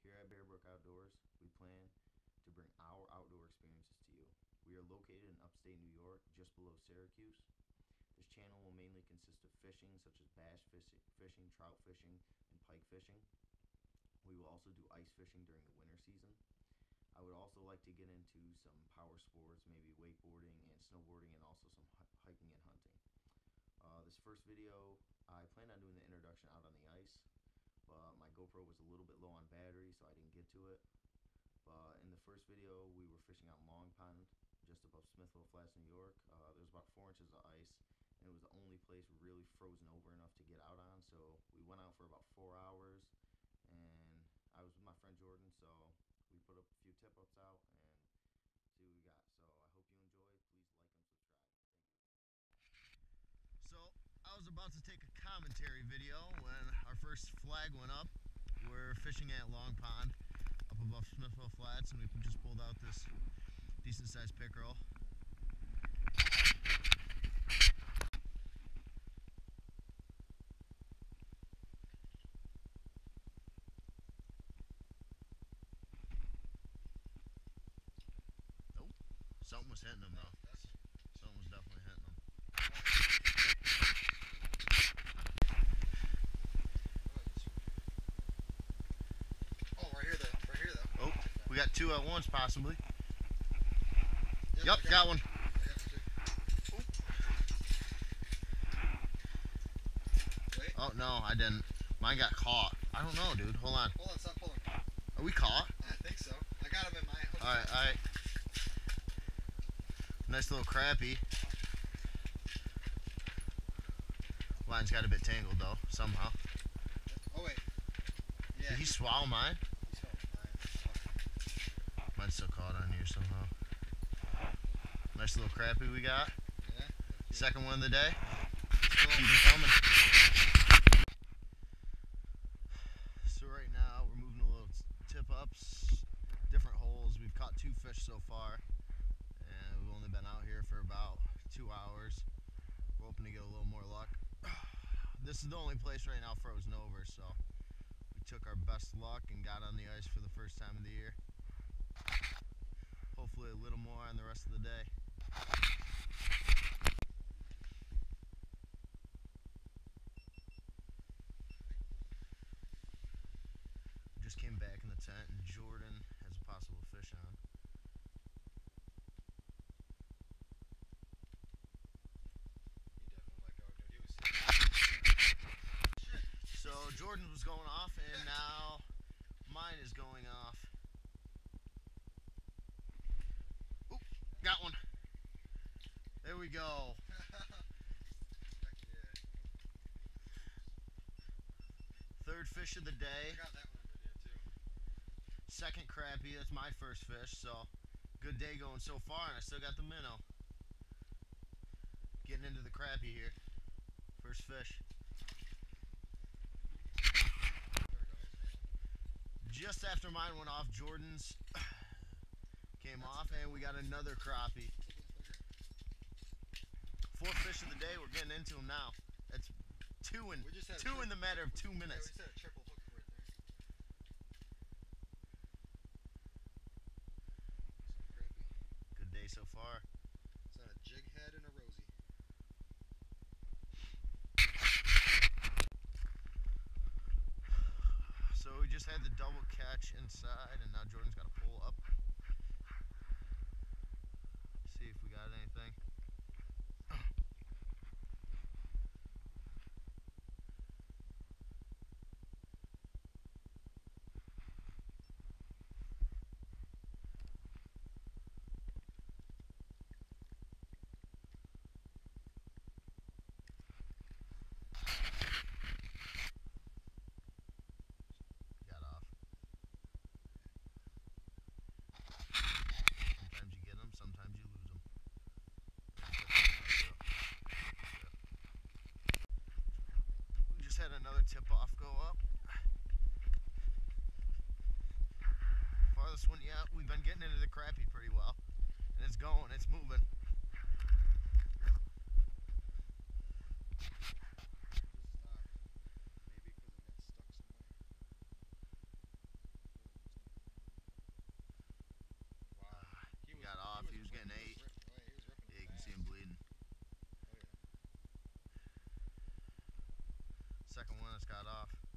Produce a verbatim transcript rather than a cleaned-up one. Here at Bear Brook Outdoors, we plan to bring our outdoor experiences to you. We are located in upstate New York, just below Syracuse. This channel will mainly consist of fishing, such as bass fishing, trout fishing, and pike fishing. We will also do ice fishing during the winter season. I would also like to get into some power sports, maybe wakeboarding and snowboarding, and also some hiking and hunting. Uh, this first video, I planned on doing the introduction out on the ice, but my GoPro was a little bit low on battery, so I didn't get to it. But in the first video, we were fishing out Long Pond, just above Smithville Flats, New York. Uh, there was about four inches of ice, and it was the only place really frozen over enough to get out on, so we went out for about four hours, and I was with my friend Jordan, so we put up a few tip-ups out and see what we got. So I hope you enjoy. Please like and subscribe. Thank you. So I was about to take a commentary video when our first flag went up. We're fishing at Long Pond up above Smithville Flats, and we just pulled out this decent-sized pickerel. Something was hitting them though. Something was definitely hitting them. Oh, right here though. Right here though. Oh, we got two at once possibly. Yep, yep, got, got one. Wait. Oh no, I didn't. Mine got caught. I don't know, dude. Hold on. Hold on, stop pulling. Are we caught? I think so. I got him in my hook. All right, all right. Nice little crappie. Line's got a bit tangled though, somehow. Oh wait. Yeah. Did he, he swallow mine? He swallowed mine. Mine's still caught on here somehow. Nice little crappie we got. Yeah. Second one of the day. Still coming. So right now we're moving to little tip ups, different holes. We've caught two fish so far. And we've only been out here for about two hours. We're hoping to get a little more luck. This is the only place right now frozen over, so we took our best luck and got on the ice for the first time of the year. Hopefully a little more on the rest of the day. We just came back in the tent, and Jordan has a possible fish on. So Jordan was going off, and now mine is going off. Oop, got one. There we go. Third fish of the day. Second crappie. That's my first fish. So good day going so far, and I still got the minnow. Getting into the crappie here. First fish. Just after mine went off, Jordan's came off, and we got another crappie. Fourth fish of the day. We're getting into them now. That's two in two in the matter of two minutes. Yeah, we just had a triple hook right there. Good day so far. It's on a jig head and a rosy. So we just had the double catch inside, and now Jordan's got to pull up. See if we got anything. Had another tip-off go up. Farthest one yet. We've been getting into the crappie pretty well, and it's going, it's moving. Maybe because it got stuck somewhere. second one that's got off.